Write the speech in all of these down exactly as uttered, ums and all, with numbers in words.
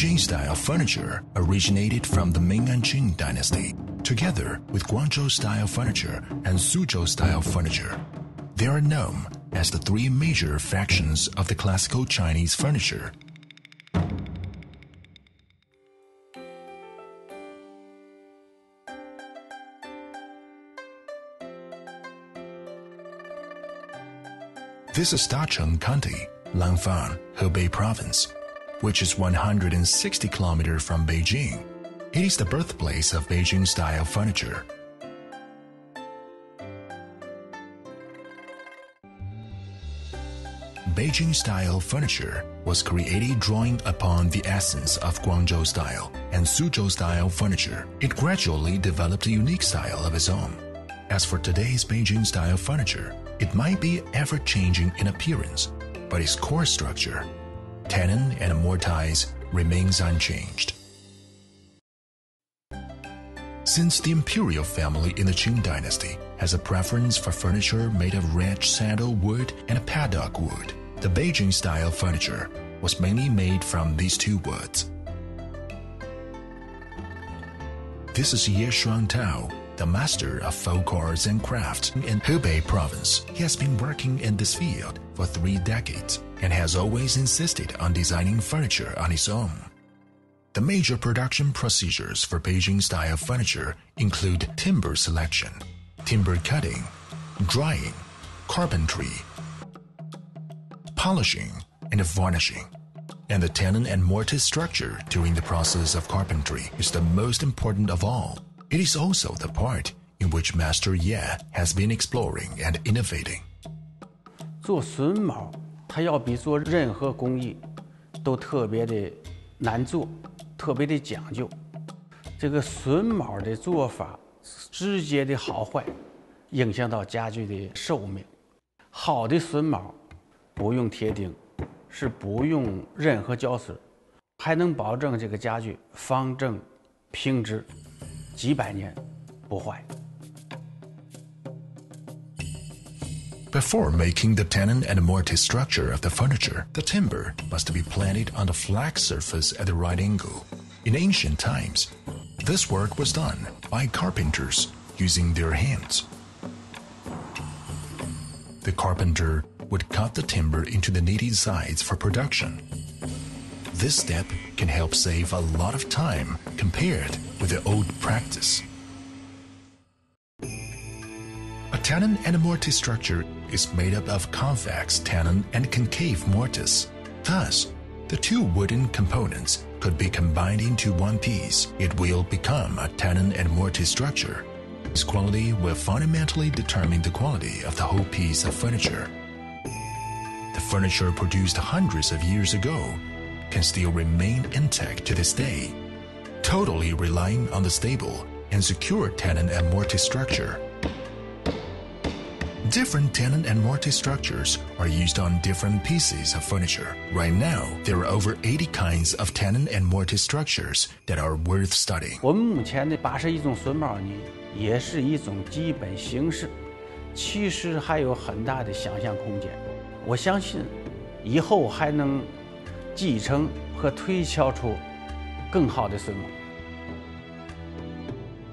Beijing-style furniture originated from the Ming and Qing dynasty, together with Guangzhou-style furniture and Suzhou-style furniture. They are known as the three major factions of the classical Chinese furniture. This is Dacheng County, Langfang, Hebei Province, which is one hundred sixty kilometers from Beijing. It is the birthplace of Beijing-style furniture. Beijing-style furniture was created drawing upon the essence of Guangzhou-style and Suzhou-style furniture. It gradually developed a unique style of its own. As for today's Beijing-style furniture, it might be ever-changing in appearance, but its core structure, tenon and mortise, remains unchanged. Since the imperial family in the Qing dynasty has a preference for furniture made of rich sandal wood and paddock wood, the Beijing-style furniture was mainly made from these two woods. This is Ye Shuangtao, the master of folk arts and crafts in Hubei province. He has been working in this field for three decades and has always insisted on designing furniture on his own. The major production procedures for Beijing-style furniture include timber selection, timber cutting, drying, carpentry, polishing, and varnishing. And the tenon and mortise structure during the process of carpentry is the most important of all. It is also the part in which Master Ye has been exploring and innovating. 做榫卯，它要比做任何工艺都特别的难做，特别的讲究。这个榫卯的做法直接的好坏，影响到家具的寿命。好的榫卯不用贴钉，是不用任何胶水，还能保证这个家具方正平直。 几百年不坏。Before making the tenon and mortise structure of the furniture, the timber must be planted on the flat surface at the right angle. In ancient times, this work was done by carpenters using their hands. The carpenter would cut the timber into the needed size for production. This step can help save a lot of time compared with the old practice. A tenon and mortise structure is made up of convex tenon and concave mortise. Thus, the two wooden components could be combined into one piece. It will become a tenon and mortise structure. Its quality will fundamentally determine the quality of the whole piece of furniture. The furniture produced hundreds of years ago can still remain intact to this day, totally relying on the stable and secure tenon and mortise structure. Different tenon and mortise structures are used on different pieces of furniture. Right now, there are over eighty kinds of tenon and mortise structures that are worth studying. 我们目前的八十一种榫卯呢，也是一种基本形式，其实还有很大的想象空间。我相信，以后还能 继承和推敲出更好的榫卯。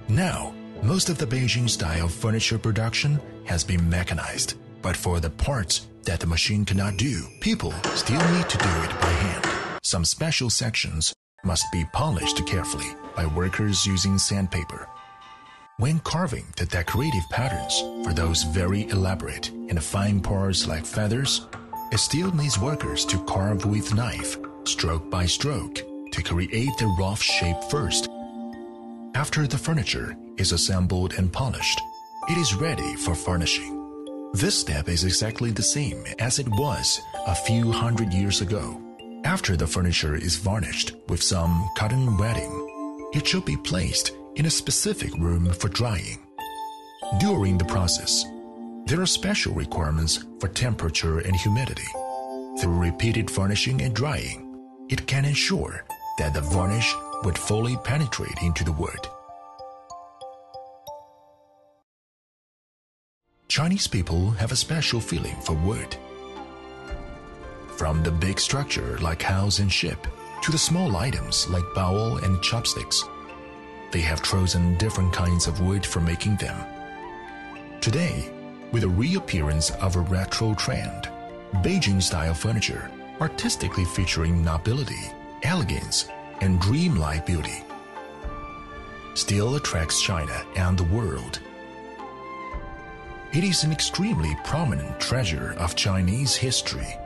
Now, most of the Beijing-style furniture production has been mechanized, but for the parts that the machine cannot do, people still need to do it by hand. Some special sections must be polished carefully by workers using sandpaper. When carving the decorative patterns for those very elaborate and fine parts like feathers, it still needs workers to carve with knife, stroke by stroke, to create the rough shape first. After the furniture is assembled and polished, it is ready for furnishing. This step is exactly the same as it was a few hundred years ago. After the furniture is varnished with some cotton wadding, it should be placed in a specific room for drying. During the process, there are special requirements for temperature and humidity. Through repeated varnishing and drying, it can ensure that the varnish would fully penetrate into the wood. Chinese people have a special feeling for wood. From the big structure like house and ship to the small items like bowl and chopsticks. They have chosen different kinds of wood for making them. Today, with the reappearance of a retro trend, Beijing-style furniture, artistically featuring nobility, elegance, and dreamlike beauty, still attracts China and the world. It is an extremely prominent treasure of Chinese history.